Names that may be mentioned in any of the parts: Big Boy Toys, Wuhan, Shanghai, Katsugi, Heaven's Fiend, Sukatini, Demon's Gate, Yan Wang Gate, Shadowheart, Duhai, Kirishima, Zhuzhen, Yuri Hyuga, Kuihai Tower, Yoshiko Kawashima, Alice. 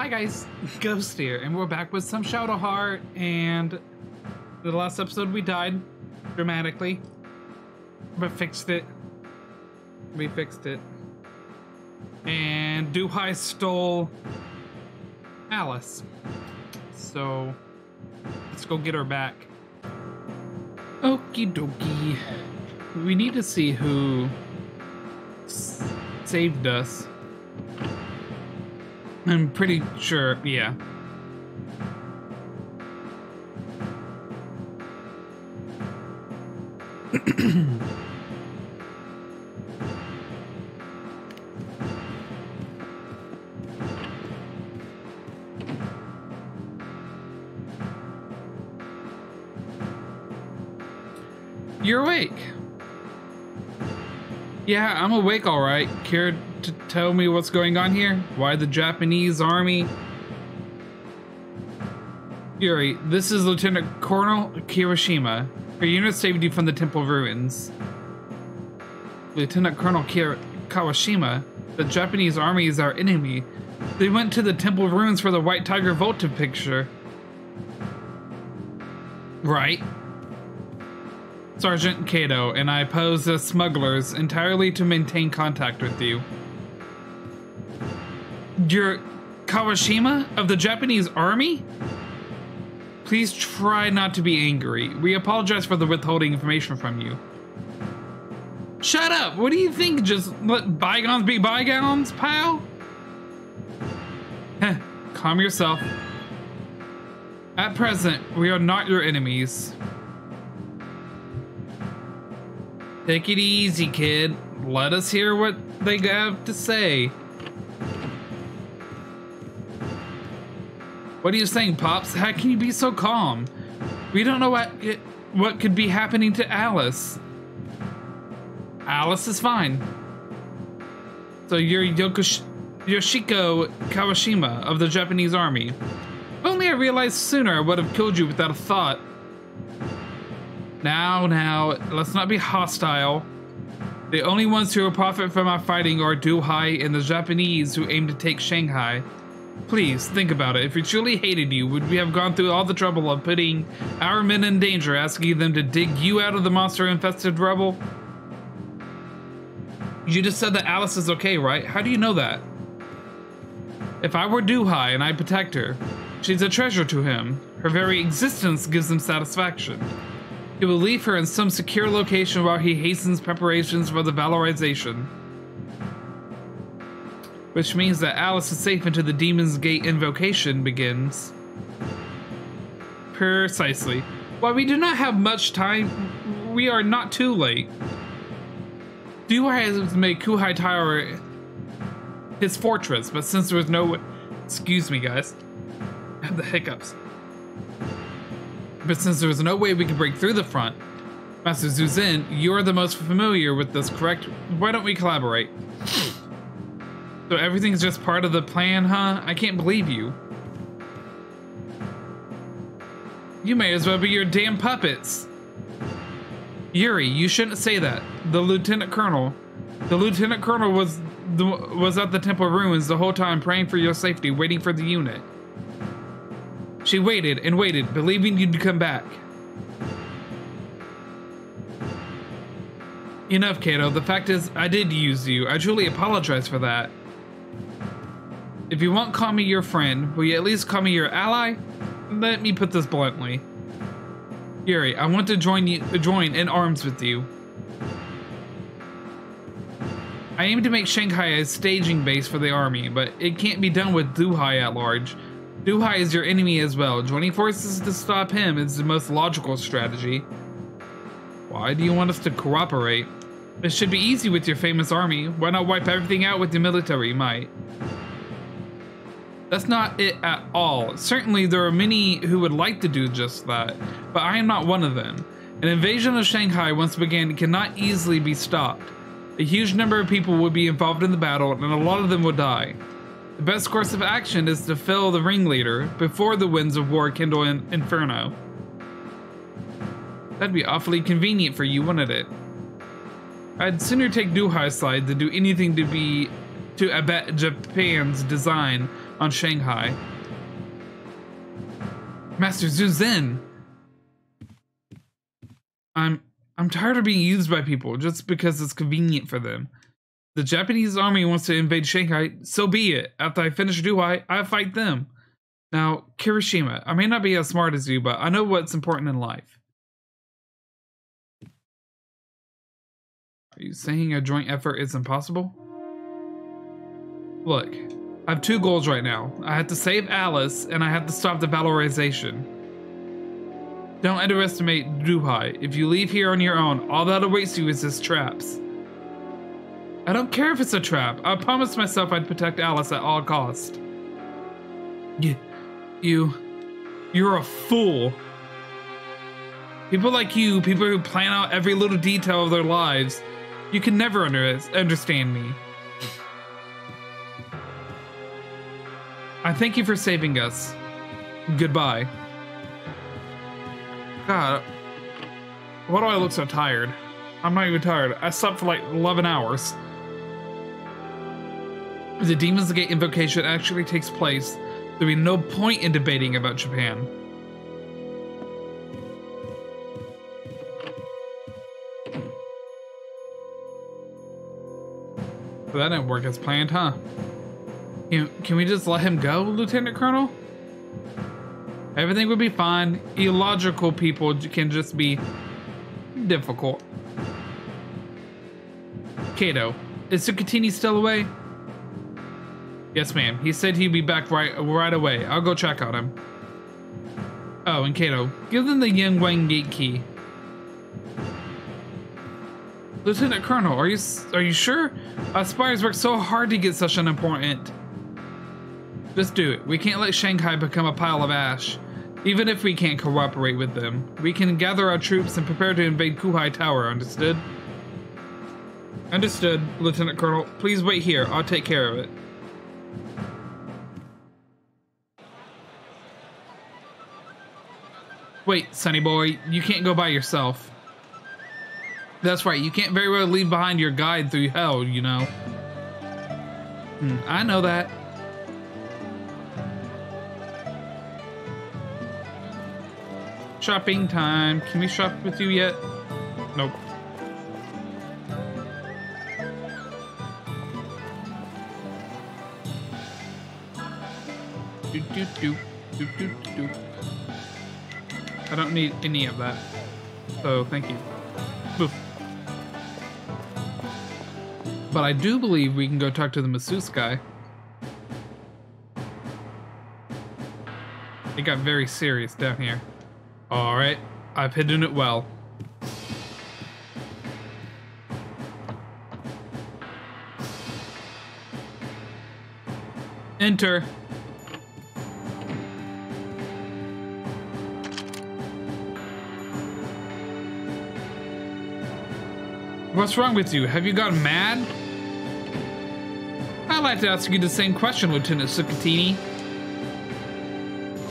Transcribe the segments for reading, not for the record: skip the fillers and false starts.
Hi guys, Ghost here, and we're back with some Shadowheart, and the last episode we died, dramatically, but fixed it. We fixed it. And Duhai stole Alice, so let's go get her back. Okie dokie. We need to see who saved us. I'm pretty sure, yeah. You're awake. Yeah, I'm awake, all right. Cared to tell me what's going on here? Why the Japanese army? Yuri, this is Lieutenant Colonel Kirishima. Her unit saved you from the temple ruins. Lieutenant Colonel Kawashima, the Japanese army is our enemy. They went to the temple ruins for the White Tiger Volta picture. Right. Sergeant Kato and I pose as smugglers entirely to maintain contact with you. You're Kawashima of the Japanese army? Please try not to be angry. We apologize for the withholding information from you. Shut up! What do you think? Just let bygones be bygones, pal? Heh, calm yourself. At present, we are not your enemies. Take it easy, kid. Let us hear what they have to say. What are you saying, Pops? How can you be so calm? We don't know what could be happening to Alice. Alice is fine. So you're Yoshiko Kawashima of the Japanese army. If only I realized sooner, I would have killed you without a thought. Now, let's not be hostile. The only ones who will profit from our fighting are Duhai and the Japanese who aim to take Shanghai. Please, think about it. If we truly hated you, would we have gone through all the trouble of putting our men in danger, asking them to dig you out of the monster-infested rubble? You just said that Alice is okay, right? How do you know that? If I were Duhai and I protect her, she's a treasure to him. Her very existence gives him satisfaction. He will leave her in some secure location while he hastens preparations for the valorization. Which means that Alice is safe until the Demon's Gate invocation begins. Precisely. While we do not have much time, we are not too late. Duhai has made Kuihai Tower his fortress, but since there was no... Excuse me, guys. I have the hiccups. But since there was no way we could break through the front, Master Zhuzhen, you are the most familiar with this, correct? Why don't we collaborate? So everything's just part of the plan, huh? I can't believe you. You may as well be your damn puppets. Yuri, you shouldn't say that. The Lieutenant Colonel was at the temple ruins the whole time praying for your safety, waiting for the unit. She waited and waited, believing you'd come back. Enough, Kato. The fact is, I did use you. I truly apologize for that. If you won't call me your friend, will you at least call me your ally? Let me put this bluntly. Yuri, I want to join in arms with you. I aim to make Shanghai a staging base for the army, but it can't be done with Duhai at large. Duhai is your enemy as well. Joining forces to stop him is the most logical strategy. Why do you want us to cooperate? It should be easy with your famous army. Why not wipe everything out with your military might? That's not it at all. Certainly there are many who would like to do just that, but I am not one of them. An invasion of Shanghai once began cannot easily be stopped. A huge number of people will be involved in the battle, and a lot of them will die. The best course of action is to fell the ringleader before the winds of war kindle an inferno. That'd be awfully convenient for you, wouldn't it? I'd sooner take Duhai's side than do anything to abet Japan's design on Shanghai. Master Zhuzhen! I'm tired of being used by people just because it's convenient for them. The Japanese army wants to invade Shanghai, so be it. After I finish Duhai, I fight them. Now, Kirishima, I may not be as smart as you, but I know what's important in life. Are you saying a joint effort is impossible? Look, I have two goals right now. I have to save Alice, and I have to stop the valorization. Don't underestimate Duhai. If you leave here on your own, all that awaits you is his traps. I don't care if it's a trap. I promised myself I'd protect Alice at all costs. You're a fool. People like you, people who plan out every little detail of their lives, you can never understand me. I thank you for saving us. Goodbye. God, why do I look so tired? I'm not even tired. I slept for like 11 hours. The Demon's Gate invocation actually takes place. There'd be no point in debating about Japan. But that didn't work as planned, huh? Can we just let him go, Lieutenant Colonel? Everything would be fine. Illogical people can just be difficult. Kato, is Sukatini still away? Yes, ma'am. He said he'd be back right away. I'll go check on him. Oh, and Kato, give them the Yan Wang Gate key. Lieutenant Colonel, are you sure? Our spies worked so hard to get such an important. Just do it. We can't let Shanghai become a pile of ash. Even if we can't cooperate with them, we can gather our troops and prepare to invade Kuihai Tower. Understood? Understood, Lieutenant Colonel. Please wait here. I'll take care of it. Wait, Sonny boy, you can't go by yourself. That's right, you can't very well leave behind your guide through hell, you know. I know that. Shopping time. Can we shop with you yet? Nope. Do, do, do, do, do, do. I don't need any of that, so thank you. Boof. But I do believe we can go talk to the masseuse guy. It got very serious down here. Alright, I've hidden it well. Enter. What's wrong with you? Have you gotten mad? I'd like to ask you the same question, Lieutenant Sukatini.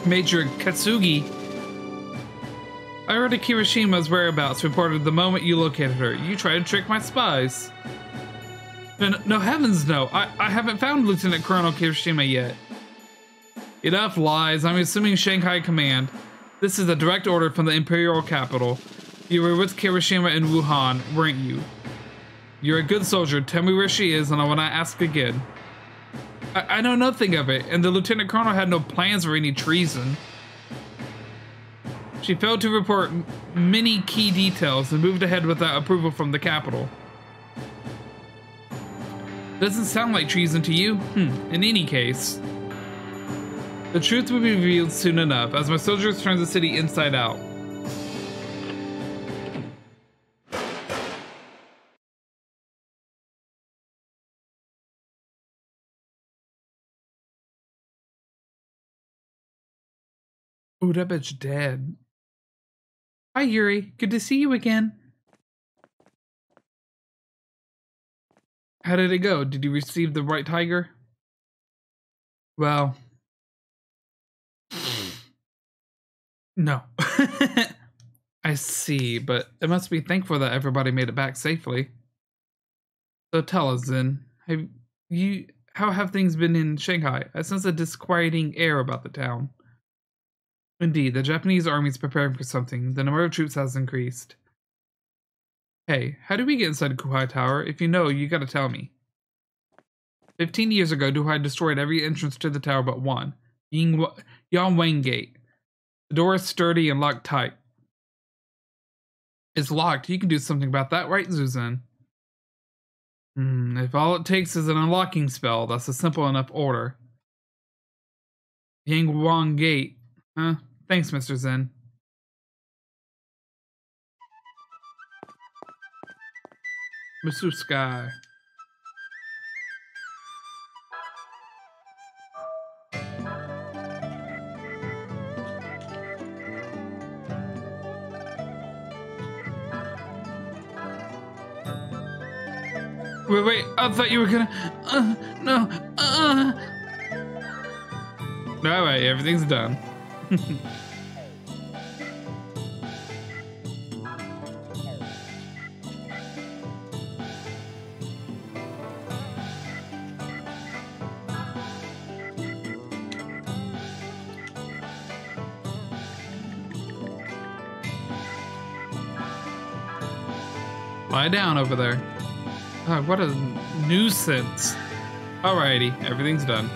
Major Katsugi. I heard of Kirishima's whereabouts reported the moment you located her. You tried to trick my spies. No, heavens no. I haven't found Lieutenant Colonel Kirishima yet. Enough lies. I'm assuming Shanghai Command. This is a direct order from the Imperial Capital. You were with Kirishima in Wuhan, weren't you? You're a good soldier. Tell me where she is, and I will not ask again. I know nothing of it, and the Lieutenant Colonel had no plans for any treason. She failed to report many key details and moved ahead without approval from the capital. Doesn't sound like treason to you? In any case, the truth will be revealed soon enough as my soldiers turn the city inside out. Ooh, that bitch dead. Hi, Yuri. Good to see you again. How did it go? Did you receive the right tiger? Well... no. I see, but it must be thankful that everybody made it back safely. So tell us then, have you... How have things been in Shanghai? I sense a disquieting air about the town. Indeed, the Japanese army is preparing for something. The number of troops has increased. Hey, how do we get inside Kuihai Tower? If you know, you gotta tell me. 15 years ago, Duhai destroyed every entrance to the tower but one. Yan Wang Gate. The door is sturdy and locked tight. It's locked. You can do something about that, right, Zhuzhen? If all it takes is an unlocking spell, that's a simple enough order. Yan Wang Gate. Huh? Thanks, Mr. Zen. Mr. Sky. Wait, I thought you were gonna... no, Alright, everything's done. Lie down over there. God, what a nuisance. Alrighty, everything's done.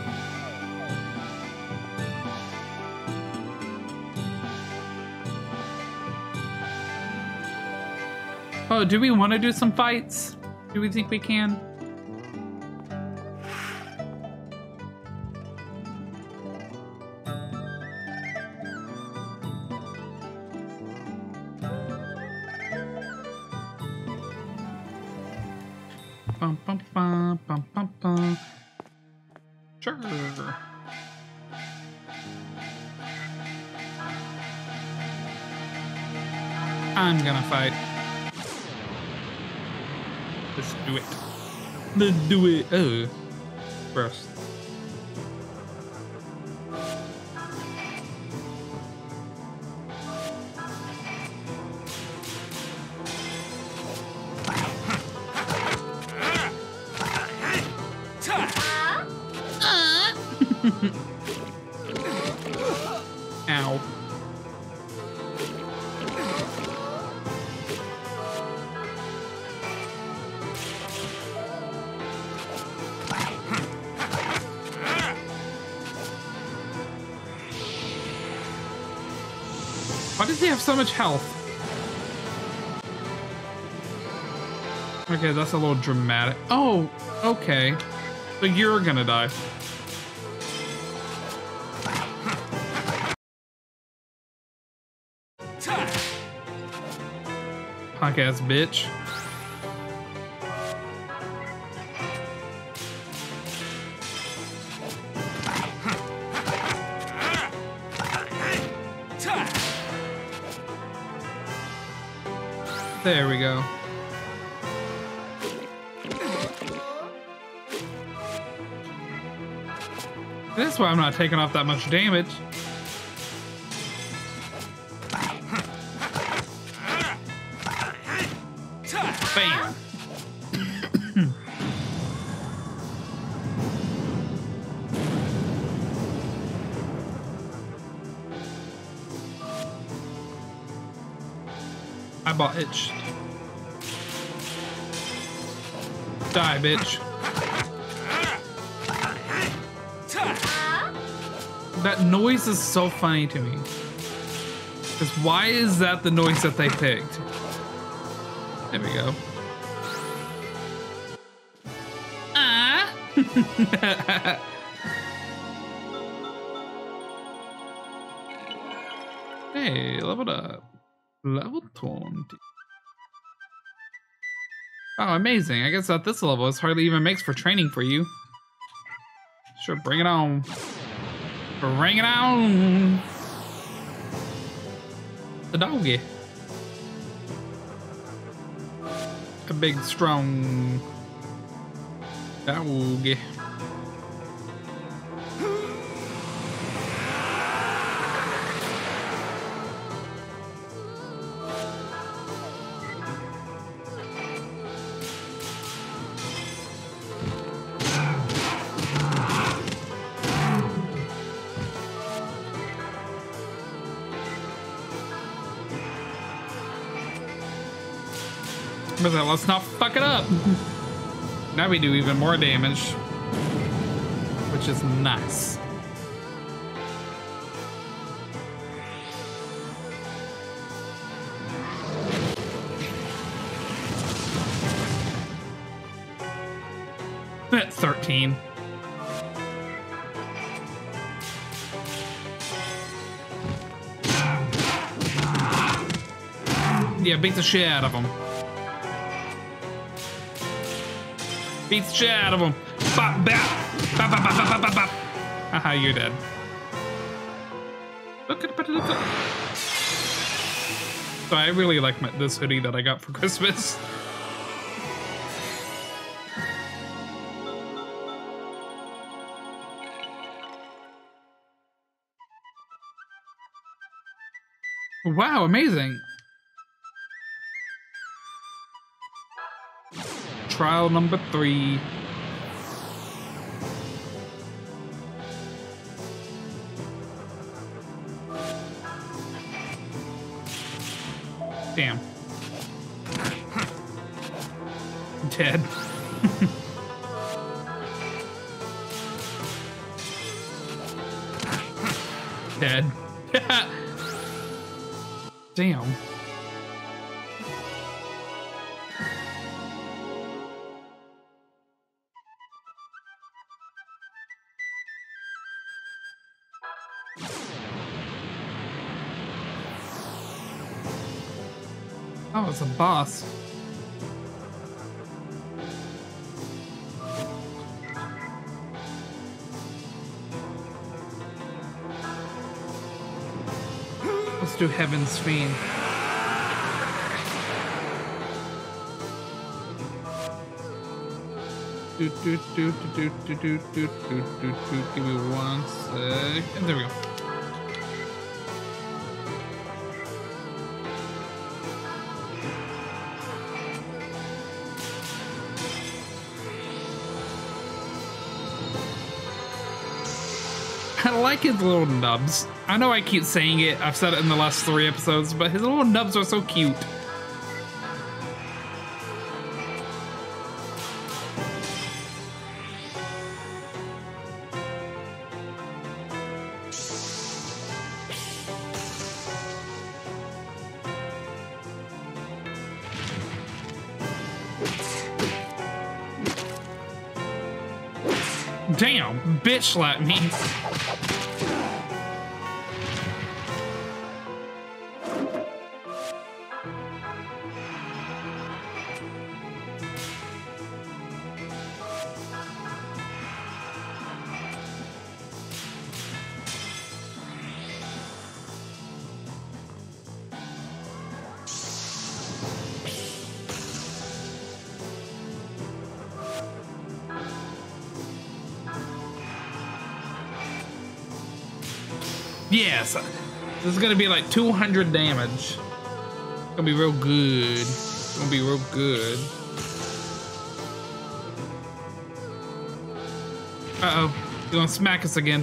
Oh, do we want to do some fights? Do we think we can? Sure. I'm gonna fight. Let's do it. Let's do it. Oh, gross. Why does he have so much health? Okay, that's a little dramatic. Oh, okay. So you're gonna die. Punk ass bitch. There we go. That's why I'm not taking off that much damage. Bam. Eyeball itch. Die, bitch. That noise is so funny to me. Because why is that the noise that they picked? There we go. Ah! Hey, leveled up. Level 20. Oh, amazing. I guess at this level, it's hardly even makes for training for you. Sure, bring it on. Bring it on! The doggy. A big, strong doggy. But let's not fuck it up. Now we do even more damage, which is nice. At 13. Yeah, beat the shit out of him. Beat the shit out of him. Bop, bop, bop, bop, bop, bop, bop, bop. Haha, you're dead. Look at it. So I really like this hoodie that I got for Christmas. Wow, amazing. Trial number 3. Damn. Dead. Dead. Damn. Oh, it's a boss. Let's do Heaven's Fiend. Give me one sec. And there we go. I like his little nubs. I know I keep saying it, I've said it in the last 3 episodes, but his little nubs are so cute. Damn, bitch slap me. Yes, this is gonna be like 200 damage. It's gonna be real good. It's gonna be real good. Uh-oh, he's gonna smack us again.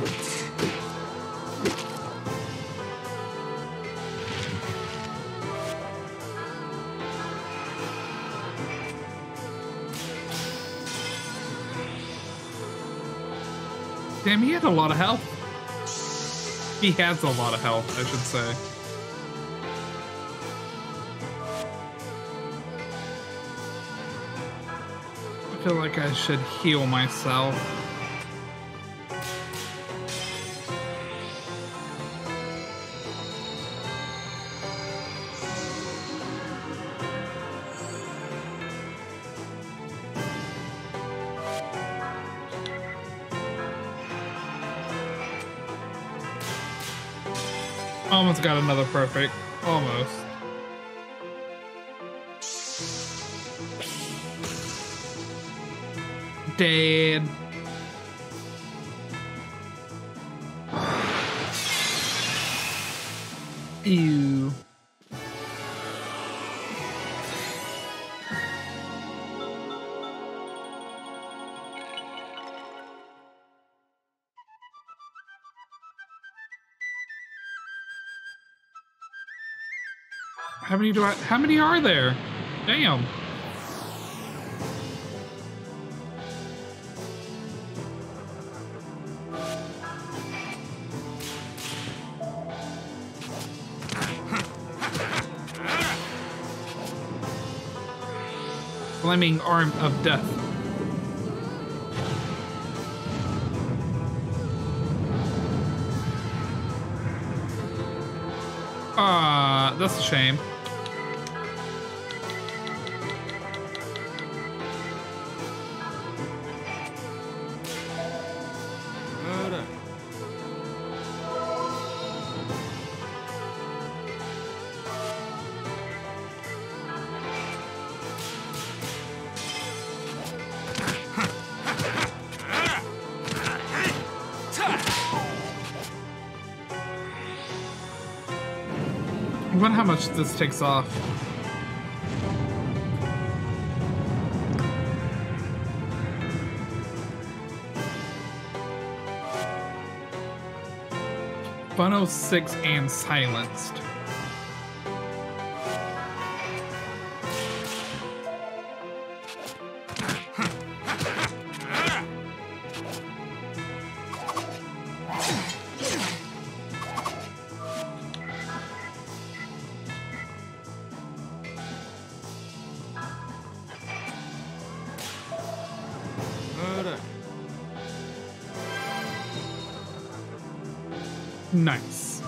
Damn, he had a lot of health. He has a lot of health, I should say. I feel like I should heal myself. Almost got another perfect. Almost. Dead. Ew. How many are there? Damn. flaming arm of death. Ah, that's a shame. I wonder how much this takes off. Funnel 6 and silenced. Nice.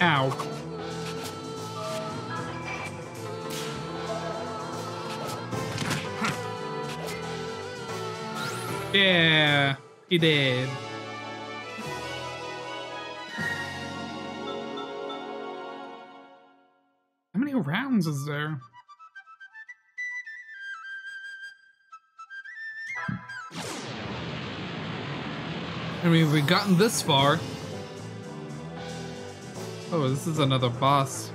Ow. Yeah, he did. Is there? I mean, we've gotten this far. Oh, this is another boss.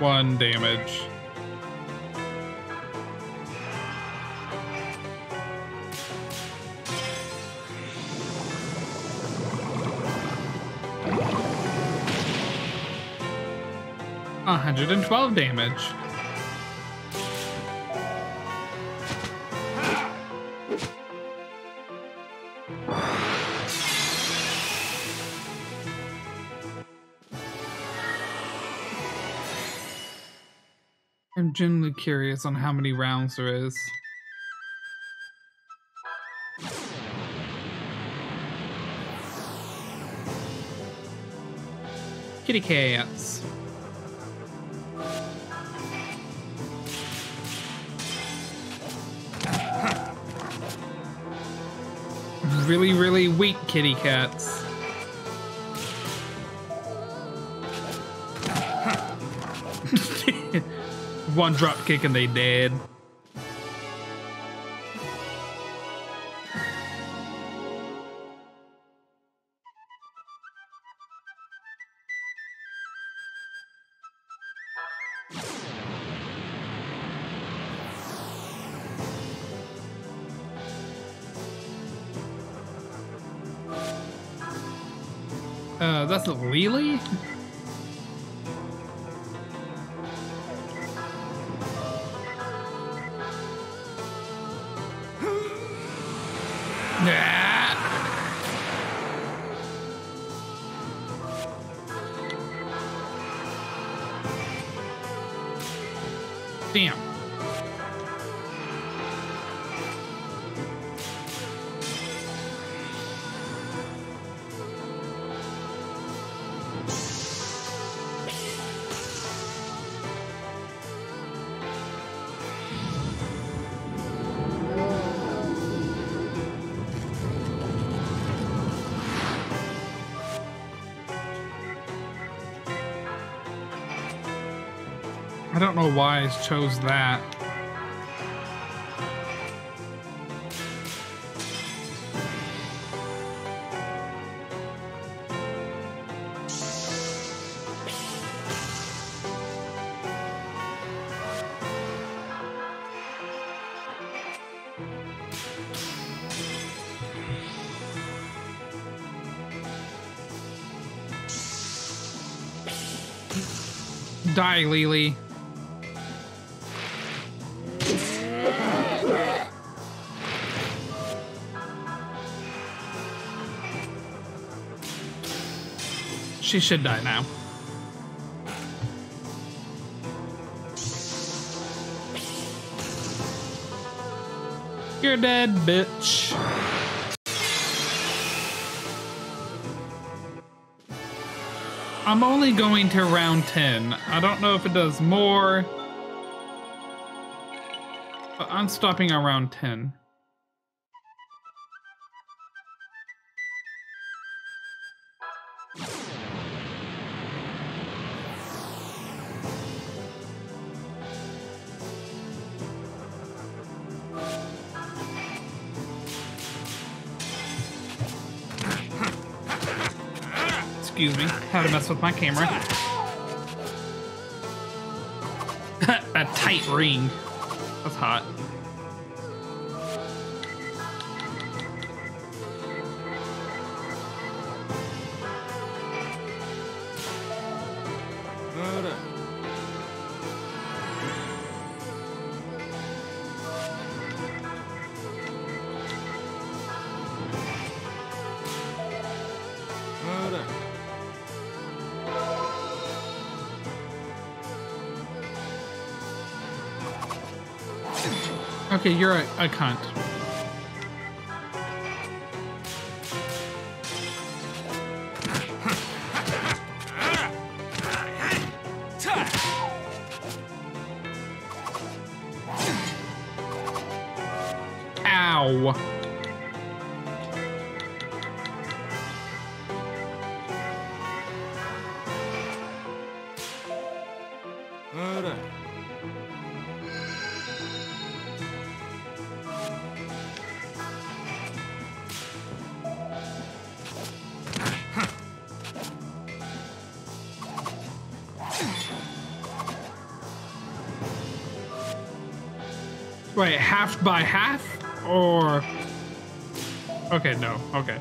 One damage. A 112 damage. I'm genuinely curious on how many rounds there is. Kitty cats. Really, really weak kitty cats. One drop kick and they dead. That's a Lily? Damn. I don't know why I chose that. Die, Lily. She should die now. You're dead, bitch. I'm only going to round 10. I don't know if it does more, but I'm stopping on round 10. Excuse me, how to mess with my camera. A tight ring. That's hot. Okay, you're a cunt. Ow. Wait, half by half or okay, no, okay.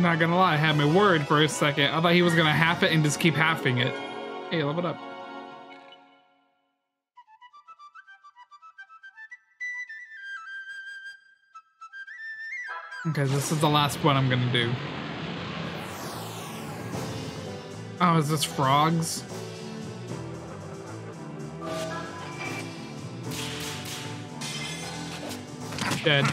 Not gonna lie, I had my word for a second. I thought he was gonna half it and just keep halving it. Hey, level it up. Okay, this is the last one I'm gonna do. Oh, is this frogs? Dead.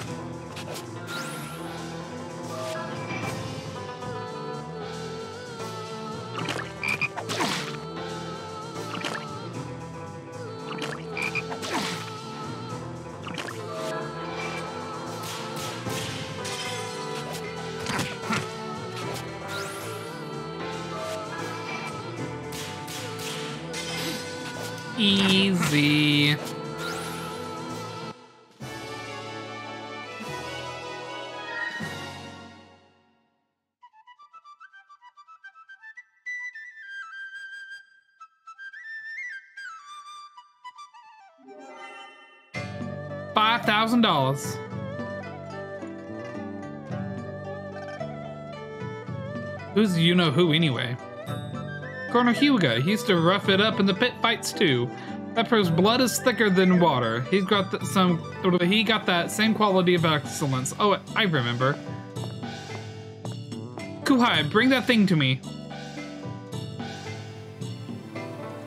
Easy. $5,000. Who's you know who anyway? Colonel Hyuga, he used to rough it up in the pit fights too. That proves blood is thicker than water. He's got he got that same quality of excellence. Oh, I remember. Kuihai, bring that thing to me.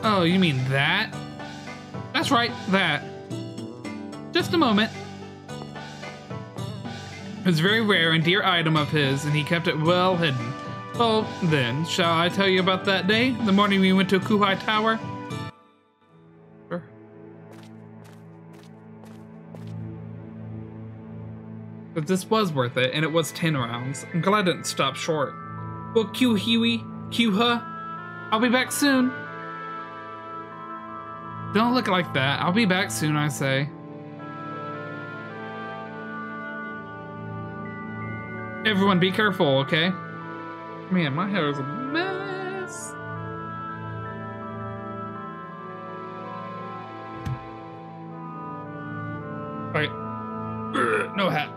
Oh, you mean that? That's right, that. just a moment. It's a very rare and dear item of his, and he kept it well hidden. Well, then, shall I tell you about that day? The morning we went to Kuihai Tower? Sure. But this was worth it, and it was 10 rounds. I'm glad I didn't stop short. Well, Kuihai, I'll be back soon. Don't look like that. I'll be back soon, I say. Everyone be careful, okay? Man, my hair is a mess. Alright. No hat.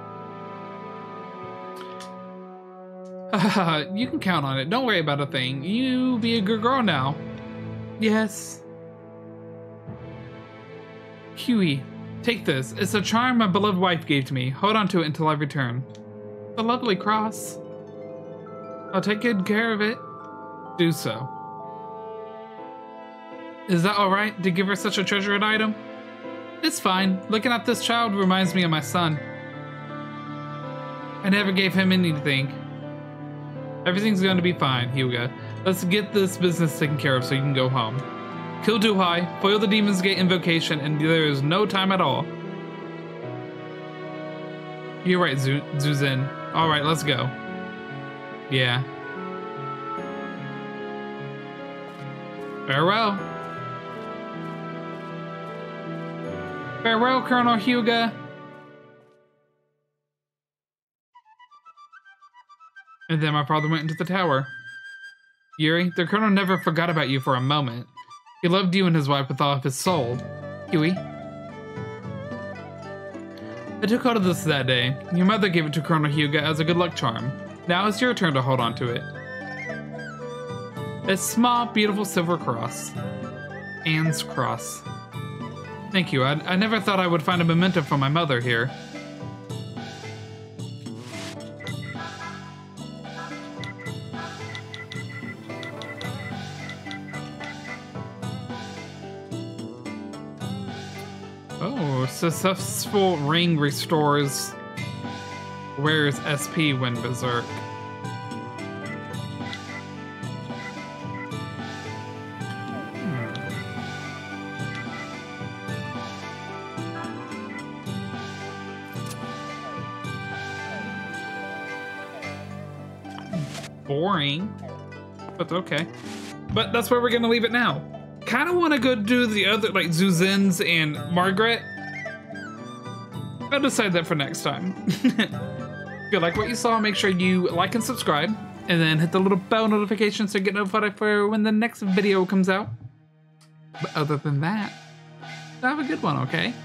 You can count on it. Don't worry about a thing. You be a good girl now. Yes. Huey, take this. It's a charm my beloved wife gave to me. Hold on to it until I return. It's a lovely cross. I'll take good care of it. Do so. Is that alright to give her such a treasured item? It's fine. Looking at this child reminds me of my son. I never gave him anything. Everything's going to be fine, Hyuga. Let's get this business taken care of so you can go home. Kill Duhai, foil the Demon's Gate invocation, and there is no time at all. You're right, Zhuzhen. Alright, let's go. Yeah. Farewell. Farewell, Colonel Hyuga. And then my father went into the tower. Yuri, the colonel never forgot about you for a moment. He loved you and his wife with all of his soul. Huey. I took hold of this that day. Your mother gave it to Colonel Hyuga as a good luck charm. Now it's your turn to hold on to it. A small, beautiful silver cross. Anne's cross. Thank you. I never thought I would find a memento from my mother here. Oh, successful ring restores. Where is SP when berserk? Boring, but okay. But that's where we're gonna leave it now. Kind of want to go do the other, like Zhuzhen's and Margaret. I'll decide that for next time. If you like what you saw, make sure you like and subscribe, and then hit the little bell notification so you get notified for when the next video comes out. But other than that, have a good one, okay?